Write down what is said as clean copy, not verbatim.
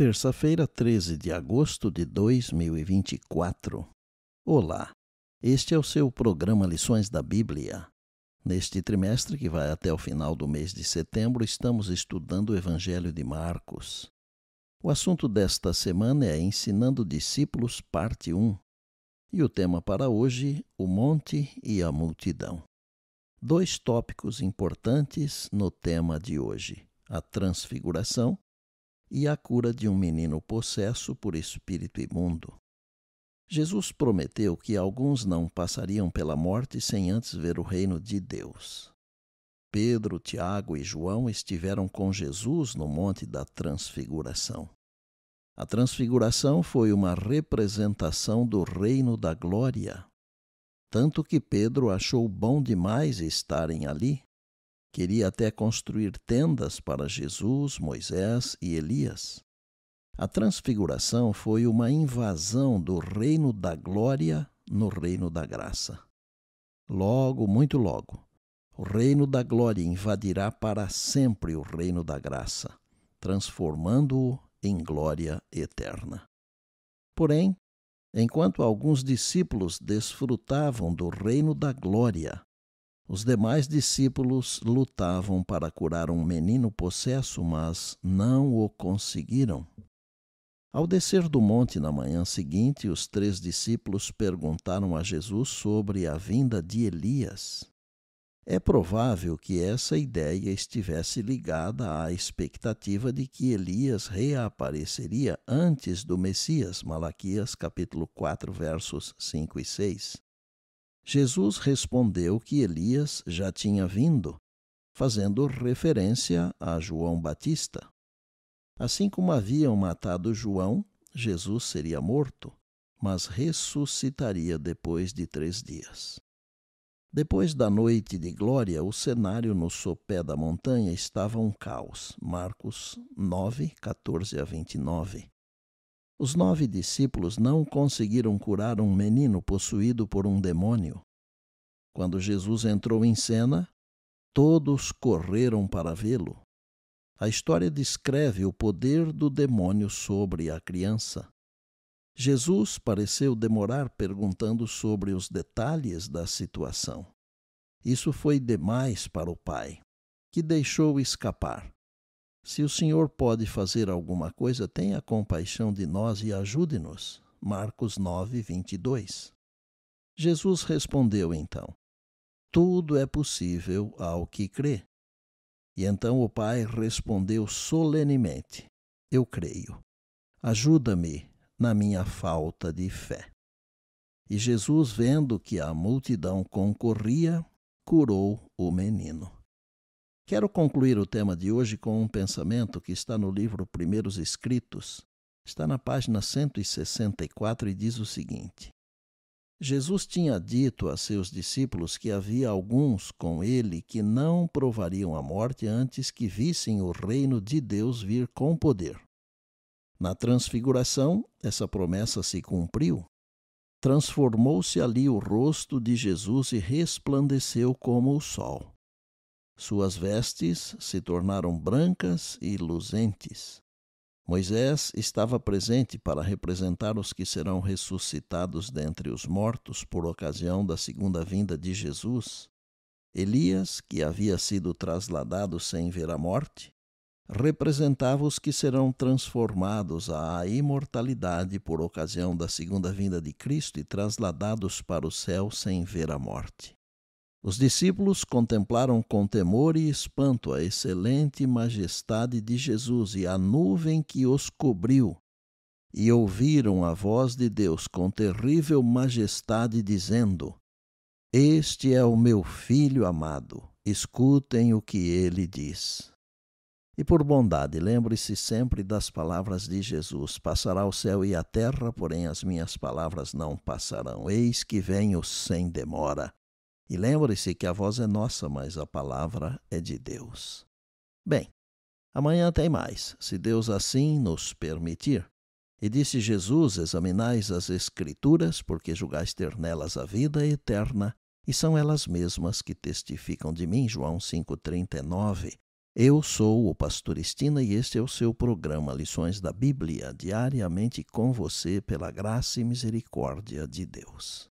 Terça-feira, 13 de agosto de 2024. Olá, este é o seu programa Lições da Bíblia. Neste trimestre, que vai até o final do mês de setembro, estamos estudando o Evangelho de Marcos. O assunto desta semana é Ensinando Discípulos, parte 1. E o tema para hoje, o monte e a multidão. Dois tópicos importantes no tema de hoje, a transfiguração e a cura de um menino possesso por espírito imundo. Jesus prometeu que alguns não passariam pela morte sem antes ver o reino de Deus. Pedro, Tiago e João estiveram com Jesus no Monte da Transfiguração. A transfiguração foi uma representação do reino da glória, tanto que Pedro achou bom demais estarem ali. Queria até construir tendas para Jesus, Moisés e Elias. A transfiguração foi uma invasão do reino da glória no reino da graça. Logo, muito logo, o reino da glória invadirá para sempre o reino da graça, transformando-o em glória eterna. Porém, enquanto alguns discípulos desfrutavam do reino da glória, os demais discípulos lutavam para curar um menino possesso, mas não o conseguiram. Ao descer do monte na manhã seguinte, os três discípulos perguntaram a Jesus sobre a vinda de Elias. É provável que essa ideia estivesse ligada à expectativa de que Elias reapareceria antes do Messias, Malaquias capítulo 4, versos 5 e 6. Jesus respondeu que Elias já tinha vindo, fazendo referência a João Batista. Assim como haviam matado João, Jesus seria morto, mas ressuscitaria depois de 3 dias. Depois da noite de glória, o cenário no sopé da montanha estava um caos. Marcos 9, 14 a 29. Os 9 discípulos não conseguiram curar um menino possuído por um demônio. Quando Jesus entrou em cena, todos correram para vê-lo. A história descreve o poder do demônio sobre a criança. Jesus pareceu demorar perguntando sobre os detalhes da situação. Isso foi demais para o pai, que deixou escapar. Se o Senhor pode fazer alguma coisa, tenha compaixão de nós e ajude-nos. Marcos 9, 22. Jesus respondeu então, tudo é possível ao que crê. E então o pai respondeu solenemente, eu creio, ajuda-me na minha falta de fé. E Jesus, vendo que a multidão concorria, curou o menino. Quero concluir o tema de hoje com um pensamento que está no livro Primeiros Escritos. Está na página 164 e diz o seguinte. Jesus tinha dito a seus discípulos que havia alguns com ele que não provariam a morte antes que vissem o reino de Deus vir com poder. Na transfiguração, essa promessa se cumpriu. Transformou-se ali o rosto de Jesus e resplandeceu como o sol. Suas vestes se tornaram brancas e luzentes. Moisés estava presente para representar os que serão ressuscitados dentre os mortos por ocasião da segunda vinda de Jesus. Elias, que havia sido trasladado sem ver a morte, representava os que serão transformados à imortalidade por ocasião da segunda vinda de Cristo e trasladados para o céu sem ver a morte. Os discípulos contemplaram com temor e espanto a excelente majestade de Jesus e a nuvem que os cobriu, e ouviram a voz de Deus com terrível majestade dizendo, este é o meu filho amado, escutem o que ele diz. E por bondade, lembre-se sempre das palavras de Jesus, passará o céu e a terra, porém as minhas palavras não passarão, eis que venho sem demora. E lembre-se que a voz é nossa, mas a palavra é de Deus. Bem, amanhã tem mais, se Deus assim nos permitir. E disse Jesus, examinais as Escrituras, porque julgais ter nelas a vida eterna, e são elas mesmas que testificam de mim. João 5,39. Eu sou o Pastor Estina e este é o seu programa Lições da Bíblia, diariamente com você pela graça e misericórdia de Deus.